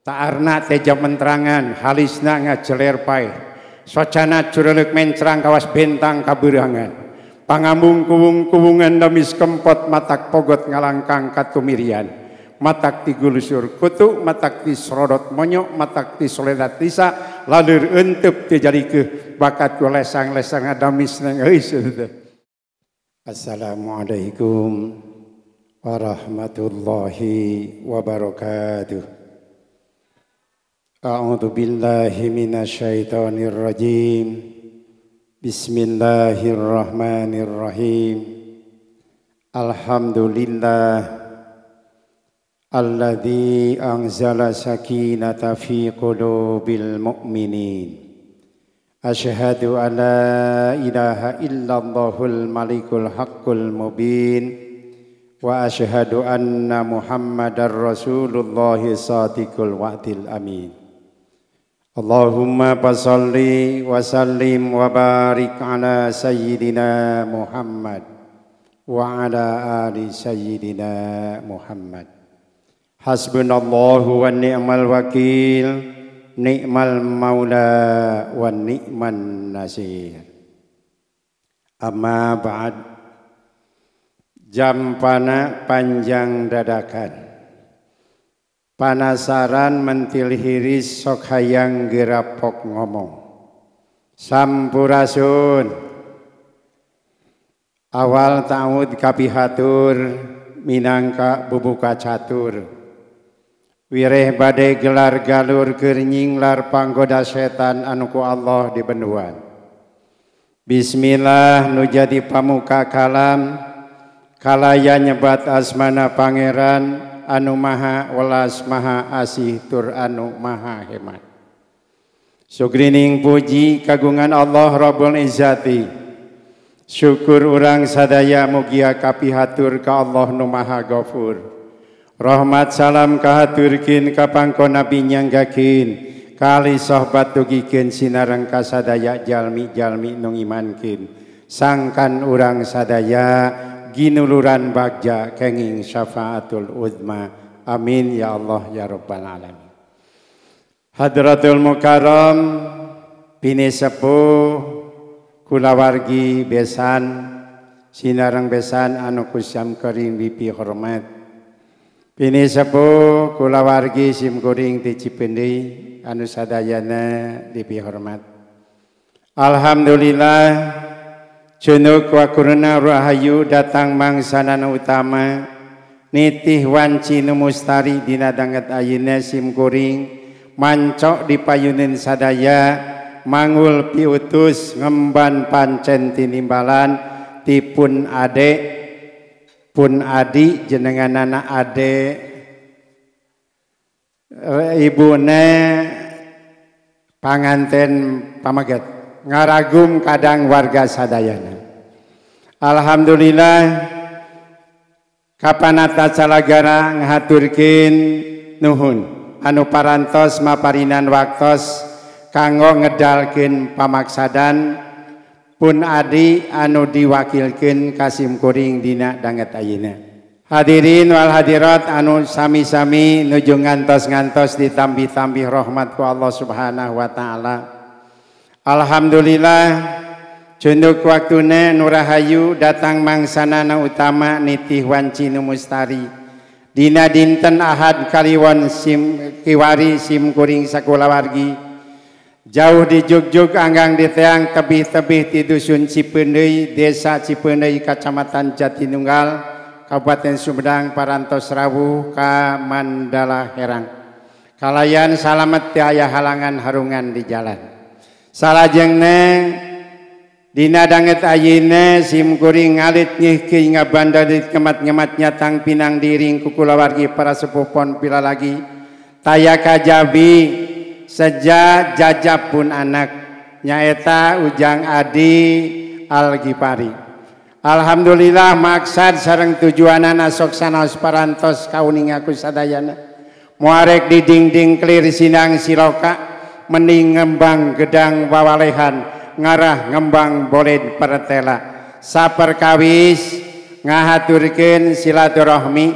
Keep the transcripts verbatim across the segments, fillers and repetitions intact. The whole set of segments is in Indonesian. Taarna teja mentrangan, halisna ngajeler pai. Socana cureluk mencerang kawas bentang kaburangan. Pangambung kubung kubungan damis kempot matak pogot ngalangkang katumirian. Matak ti gulusur kutu, matak ti srodot monyok, matak ti soledat lisa. Lalu entep tejadi ke bakat lesang lesang adamis nengais. Assalamualaikum warahmatullahi wabarakatuh. A'udzu billahi minasyaitonir rajim. Bismillahirrahmanirrahim. Alhamdulillah alladzi anzala sakinata fi qulubil mu'minin. Asyhadu an la ilaha illallahul malikul haqqul mubin wa asyhadu anna muhammadar rasulullahi shadiqul wa'dil amin. Allahumma basalli wa sallim wa barik ala sayyidina Muhammad wa ala ali sayyidina Muhammad. Hasbunallahu wa ni'mal wakil, ni'mal maula wa ni'man nasir. Amma ba'd. Jam pana panjang dadakan, panasaran mentil hiris sok hayang gerapok ngomong. Sampurasun. Awal ta'ud kapihatur, minangka bubuka catur. Wireh bade gelar galur gernying lar panggoda setan anuku Allah di benduan. Bismillah nu jadi pamuka kalam, kalaya nyebat asmana pangeran, anu maha welas maha asih tur anu maha hemat. Sugrining puji kagungan Allah Rabbul Izzati. Syukur urang sadaya mugia kapihatur ka Allah nu maha gafur. Rahmat salam kahaturkin ka pangko nabi nyanggakin, kali sohbat tugikeun sinareng ka sadaya jalmi-jalmi nu imankin. Sangkan urang sadaya ginuluran bagja kenging syafaatul uzma. Amin ya Allah ya Rabbal Alamin. Hadratul mukarram pinesepuh kulawargi besan sinareng besan anu kusyam kering bipi hormat. Pinesepuh kulawargi sim kuring ti Cipendi anu sadayana dipi hormat. Alhamdulillah junuk wakurna rahayu datang mangsanan utama nitih wanci numustari dina danget ayine sim kuring mancok dipayunin sadaya mangul piutus ngemban pancen tinimbalan tipun ade pun adi jenengan anak ade ibune panganten pamaget ngaragum kadang warga sadayana. Alhamdulillah kapanata calagara ngahaturkin nuhun anu parantos maparinan waktos kanggo ngedalkin pamaksadan pun adi anu diwakilkin kasim kuring dina danget ayina. Hadirin wal hadirat anu sami-sami nuju ngantos-ngantos ditambih-tambih rahmatku Allah subhanahu wa ta'ala. Alhamdulillah junduk waktune nurahayu datang mangsanana utama nitih wanci numustari dina dinten ahad kaliwon sim kiwari sim kuring sakulawargi jauh di jugjug anggang di teang tebih-tebih ti dusun Cipeundeuy desa Cipeundeuy kacamatan Jatinunggal kabupaten Sumedang parantos rawuh ka Mandala Herang kalayan salamet ti aya halangan harungan di jalan. Salajengna dina danget ayine sim kuring ngalit nyihki ngabandalit kemat-ngemat nyatang pinang diring kukulawargi para sepupon pila lagi tayaka jabi seja jajab pun anak nyaeta ujang adi algipari. Alhamdulillah maksad sareng tujuanan asok sanos parantos kauning aku sadayana muarek di dingding kelir sinang siroka mending ngembang gedang wawalehan ngarah ngembang boleh pertela saperkawis ngahaturkeun silaturahmi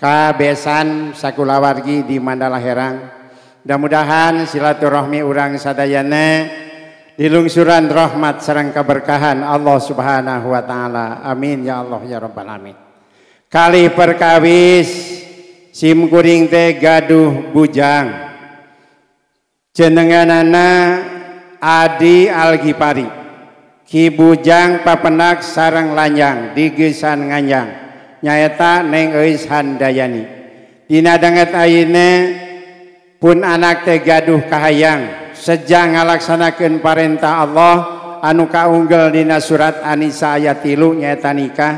ka besan sakulawargi di Mandala Herang Mudah-mudahan silaturahmi urang sadayana dilungsuran rahmat sareng keberkahan Allah Subhanahu wa taala. Amin ya Allah ya rabbal alamin. Kali perkawis sim kuring teh gaduh bujang. Jenenganana Adi Alghifari. Ki bujang papenak sareng lanjang di Gesan Nganjang. Nyaeta Neng Eis Handayani. Dina danget ayeuna pun anak teh gaduh kahayang sejak ngalaksanakeun perintah Allah anu kaunggel dina surat An-Nisa ayat tilu nyaeta nikah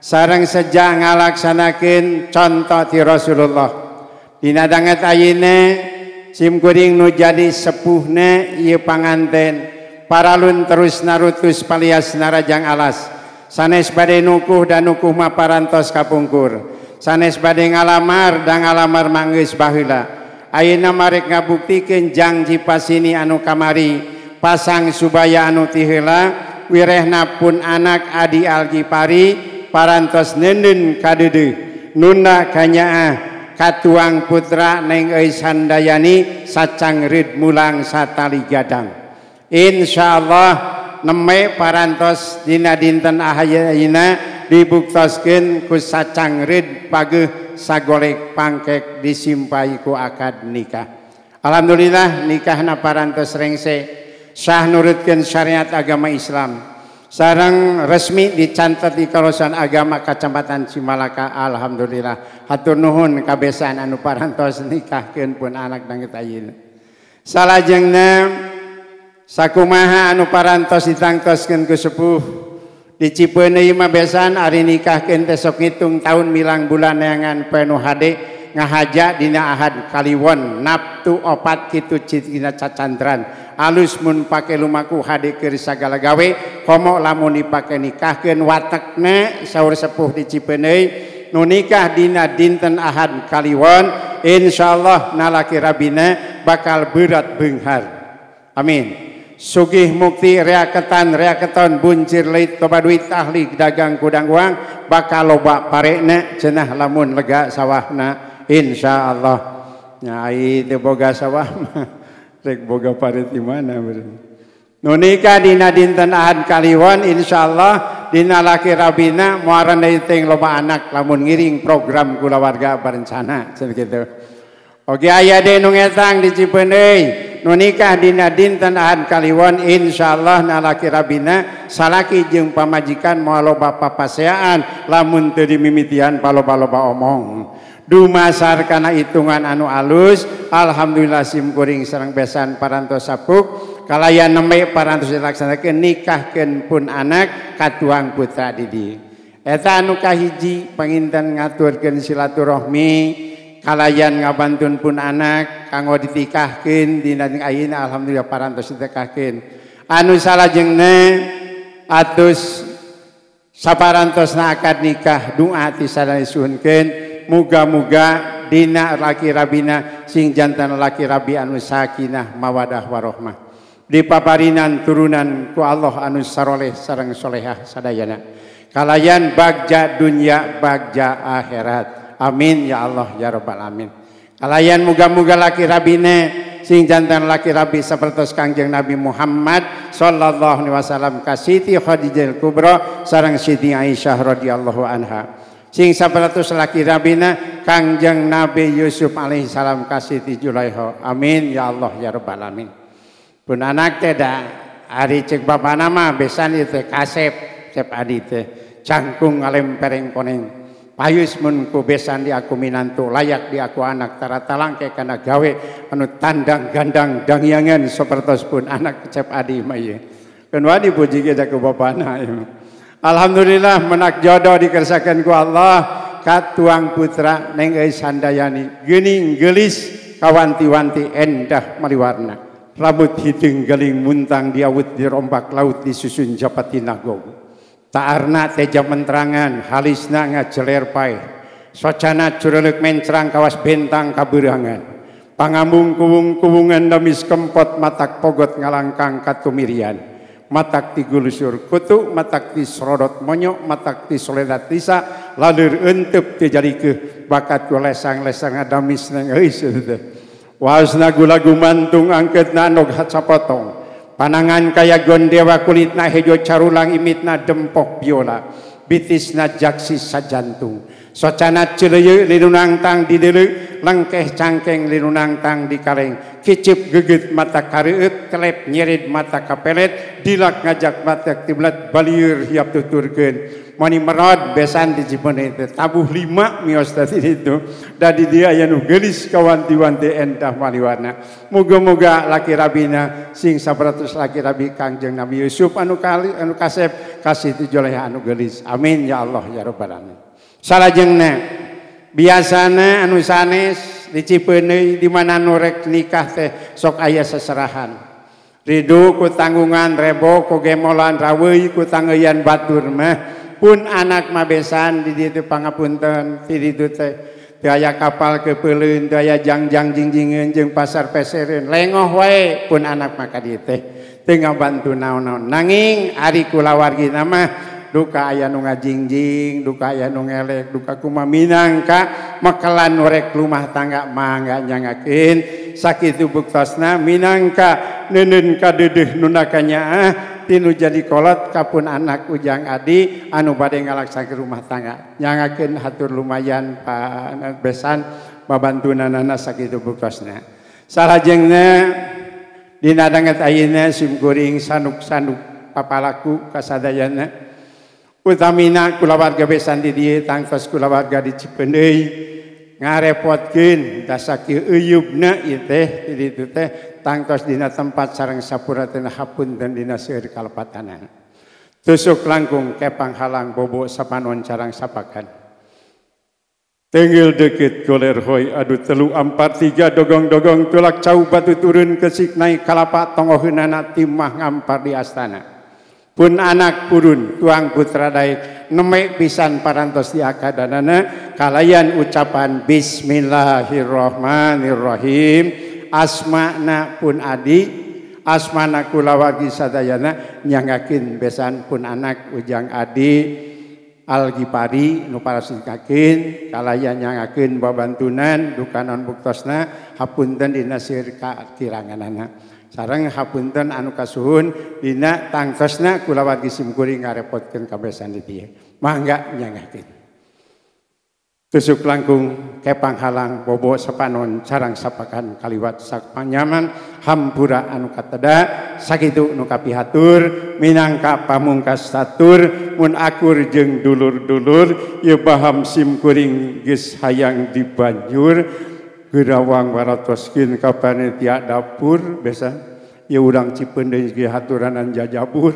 sareng sejak ngalaksanakeun contoh ti Rasulullah. Dina danget ayeuna sim kuring nu jadi sepuhna ieu panganten paralun terus narutus palias narajang alas sanes bade nukuh dan nukuh mah parantos kapungkur sanes bade ngalamar dan ngalamar mah geus baheula. Ayeuna marek ngabuktikeun janji pasini anu kamari pasang subaya anu ti heula wirehna pun anak Adi Alghifari parantos neundeun ka deudeuh nunda kanyaah katuang putra Neng Eis Handayani sacangreud mulang satali gadang. Insyaallah neme parantos dina dinten ayeuna dibuktoskeun ku sacangreud pageuk sagolek pangkek disimpai ku akad nikah. Alhamdulillah nikahna parantos rengse sah nurutkeun syariat agama Islam sareng resmi dicantet di kawasan agama Kacamatan Cimalaka. Alhamdulillah hatur nuhun kabesaan anu parantos nikahkeun pun anak dangket ayeuna. Salajengna sakumaha anu parantos ditangtoskeun ku sepuh di Cipeuneuy mah besan ari nikahkeun teh sok ngitung taun milang bulan neangan penuh hade ngahaja dina Ahad kaliwon naptu opat kitu dina cacandran alus mun pake lumaku hade keur sagala gawe komo lamun dipake nikahkeun watekna saur sepuh di Cipeuneuy nu nikah dina dinten Ahad kaliwon insyaallah nalaki rabina bakal beurat beunghar. Amin. Sugih mukti reaketan reaketon buncir leit toba duit ahli dagang kudang uang bakal loba parekna cenah lamun lega sawahna insyaallah. Nah itu boga sawah rek boga paret di mana nu nikah dina dinten Ahad kaliwon insyaallah dina laki rabina moaran dating loba anak lamun ngiring program kulawarga berencana cenah kitu. Oge aya de nu ngetang di Cipeuneuy nu nikah dina dinten Ahad kaliwon insyaallah nalaki rabina salaki jeung pamajikan moal loba papaseaan lamun teu dimimitian paloba-loba omong dumasar kana hitungan anu alus. Alhamdulillah sim kuring sareng besan parantos sapuk kalayan neme parantos dilaksanakeun nikahkeun pun anak katuang putra didi. Eta anu kahiji panginten ngaturkeun silaturahmi kalayan ngabantun pun anak kanggo ditikahkeun dina ayeuna alhamdulillah parantos ditikahkeun. Anu salajengna atus saparantosna akad nikah doa ti sadaya suhunkeun muga-muga dina laki rabina sing jantan laki rabi anu sakinah mawadah warahmah dipaparinan turunan ku Allah anu saroleh sareng solehah sadayana kalayan bagja dunya bagja akhirat. Amin ya Allah ya rabbal alamin. Kalayan muga-muga laki rabine sing jantan laki rabi sapertos Kangjeng Nabi Muhammad sallallahu alaihi wasallam ka Siti Khadijah Kubra sareng Siti Aisyah radhiyallahu anha. Sing sapertos laki rabina Kangjeng Nabi Yusuf alaihi salam ka Siti Julaiha. Amin ya Allah ya rabbal alamin. Pun anak teh da ari ceuk bapana mah besan ieu teh Kasep, Kasep Adi teh cangkung ngalempereng koneng. Ayus mun ku besan di aku minantu layak di aku anak taratalang ke kana gawe anu tandang gandang dangyangan sapertos pun anak Cep Adi mah ieu. Keun wani puji ge ku bapana. Alhamdulillah menak jodoh dikersakeun ku Allah katuang putra Neng Eis Handayani geuning geulis kawanti-wanti endah maliwarna. Rambut hidung geling muntang diawut dirombak laut disusun japati nagogo. Ta'arna teja menterangan, halisna ngajeler paeh. Socana cureluk mencerang kawas bentang kaburangan. Pangambung kubung-kubungan damis kempot matak pogot ngalangkang katumirian. Matak ti gulusur kutu, matak ti serodot monyok, matak ti soledat lisa. Lalir entep tejadikeh, bakat ku lesang-lesang adamis nengais. Waas na gulagumantung angkat na nog hatsapatong. Panangan kaya gondewa kulit na hejo carulang imit na dempok biola. Bitis na jaksi sa jantung. Socana cileyu linunang tang di delu. Langkeh cangkeng linunang tang di kaleng. Kicip gegit mata kariut. Kelep nyerit mata kapelet. Dilak ngajak mata tiblat. Baliur hiap tuturgen. Mani merod besan di Ciponet tabuh lima mios tadi itu dari dia yang gelis kawanti-wanti endah maliwarna. Moga-moga laki rabina sing sabaratus laki rabi Kangjeng Nabi Yusuf anu kali anu kasep kasih tujuh leha anu gelis. Amin ya Allah ya Rabbal alamin. Salajengna biasana anu sanes di Ciponet di mana norek nikah teh sok aya seserahan. Ridho ku tanggungan rebo ku gemolan raweui ku tangeyan batur mah. Pun anak mabesan di ditu pangapunten di ditu teh daya kapal kepeulun daya jangjang jingjingeun jeung pasar pesereun lengoh wae pun anak maka dieu teh teu ngabantu naon-naon nanging ari kula wargina mah duka aya nu ngajingjing duka aya nu ngelek duka kumaminangka mekelan norek rumah tangga mangga nyangakeun sakitu buktasna minangka neneun kadeudeuh nu nakanyaah tinu jadi kolot kapun anak ujang adi anu badai ngalaksakeun rumah tangga nyangakeun hatur lumayan pak besan babantunanana sakitu buktosna. Salajengna dina danget ayeuna simkuring sanuk-sanuk papalaku kasadayana utamina kulawarga besan di dieu tangtos kulawarga di Cipeundeui ngarepotkeun da sakieu euyubna ieu teh ditu teh tangtos dina tempat sareng sapura teu hapunten dina seueur kalepatanan. Tusuk langkung kepang halang bobo sapanon carang sapakan. Tenggel deket goler hoi adu telu ampat tiga dogong-dogong tulak cau batu turun kesik naik kalapa tongoheunana timah ngampar di astana. Pun anak purun tuang putra daik nemek pisan parantos diakadanana kalayan ucapan bismillahirrahmanirrahim. Asmana pun adi, asmana kulawagi sadayana nyangakin besan pun anak ujang adi algipari nuparasi kakin kalaya nyangakin babantunan dukanon buktosna hapunten dina sirka tiranganana sareng hapunten anu kasuhun dina tangtosna kulawagi simkuring ngarepotkeun kabesan di dieu mangga nyangakin. Tusuk langkung kepang halang bobo sepanon carang sapakan kaliwat sak panyaman hampura anu kateda sakitu nu kapihatur minangka pamungkas satur mun akur jeung dulur-dulur ieu baham simkuring geus hayang dibanjur geurawang waratoskeun ka panitia dapur besan ieu urang Cipeundeui ge haturanan jajabur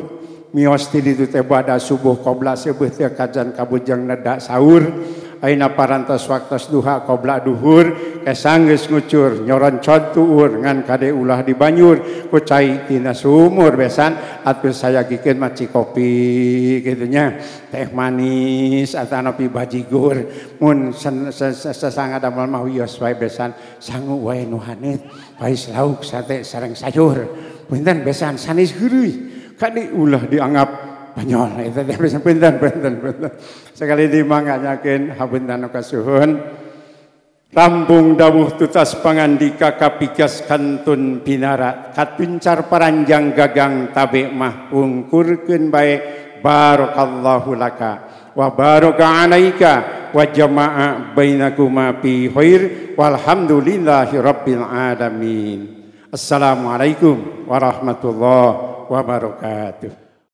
mios ti ditu teh bada subuh qobla seubeuh teh kajan kabujang neda sahur aina parantos waktos duha qobla duhur kesanggeus ngucur nyoroncoh tuur ngan kade ulah di banyur ku cai tina sumur besan atuh sayagikeun maci kopi kitu nya teh manis atawa nopi bajigur mun sasanga damel mah wios wae besan sangu wae nu haneut pais lauk sate sareng sayur punten besan sanes heureuy kade ulah dianggap Panyol itu teh bisa pinten pinten pinten sekali dimanganyakeun hapunten nu kasuhun rampung dawuh tutas pangandika kapigas kantun pinara katuncar paranjang gagang tabe mah pungkurkeun bae barakallahu laka wa baraka alaika wa jamaa bainakuma fi khair walhamdulillahi rabbil alamin. Assalamualaikum warahmatullahi wabarakatuh.